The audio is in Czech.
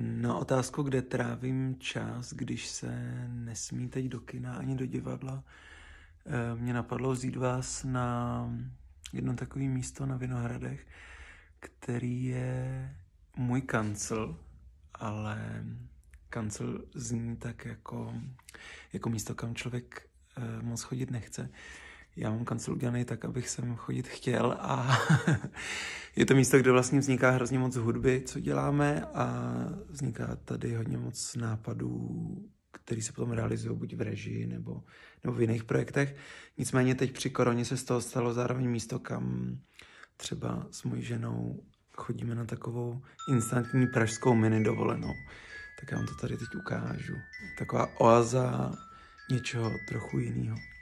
Na otázku, kde trávím čas, když se nesmí teď do kina ani do divadla, mě napadlo vzít vás na jedno takové místo na Vinohradech, který je můj kancel, ale kancel zní tak jako místo, kam člověk moc chodit nechce. Já mám kancel udělaný tak, abych sem chodit chtěl, a je to místo, kde vlastně vzniká hrozně moc hudby, co děláme, a vzniká tady hodně moc nápadů, které se potom realizují buď v režii nebo v jiných projektech. Nicméně teď při koroně se z toho stalo zároveň místo, kam třeba s mojí ženou chodíme na takovou instantní pražskou mini dovolenou. Tak já vám to tady teď ukážu. Taková oaza něčeho trochu jiného.